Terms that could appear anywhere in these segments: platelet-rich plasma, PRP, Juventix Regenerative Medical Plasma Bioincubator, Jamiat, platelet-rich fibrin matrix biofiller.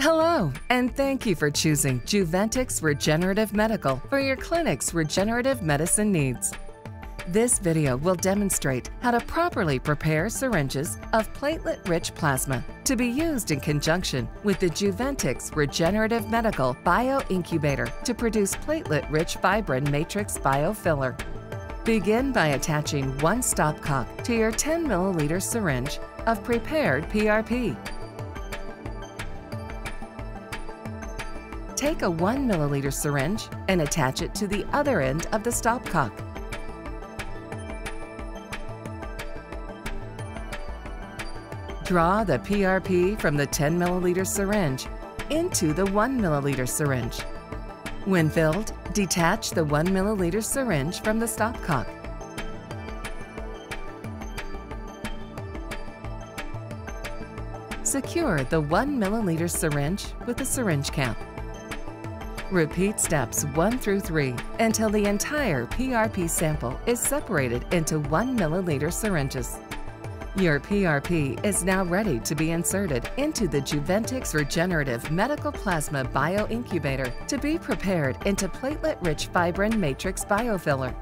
Hello, and thank you for choosing Juventix Regenerative Medical for your clinic's regenerative medicine needs. This video will demonstrate how to properly prepare syringes of platelet-rich plasma to be used in conjunction with the Juventix Regenerative Medical Bioincubator to produce platelet-rich fibrin matrix biofiller. Begin by attaching one stopcock to your 10 milliliter syringe of prepared PRP. Take a 1 milliliter syringe and attach it to the other end of the stopcock. Draw the PRP from the 10 milliliter syringe into the 1 milliliter syringe. When filled, detach the 1 milliliter syringe from the stopcock. Secure the 1 milliliter syringe with a syringe cap. Repeat steps 1 through 3 until the entire PRP sample is separated into 1 milliliter syringes. Your PRP is now ready to be inserted into the Juventix Regenerative Medical Plasma Bioincubator to be prepared into platelet-rich fibrin matrix biofiller.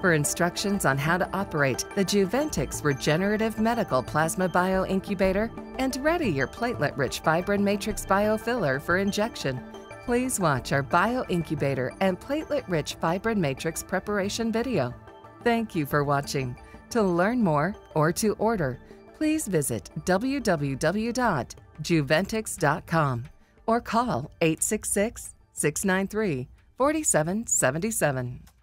For instructions on how to operate the Juventix Regenerative Medical Plasma Bioincubator and ready your platelet-rich fibrin matrix biofiller for injection, please watch our Bioincubator and Platelet-Rich Fibrin Matrix Preparation video. Thank you for watching. To learn more or to order, please visit www.juventix.com or call 866-693-4777.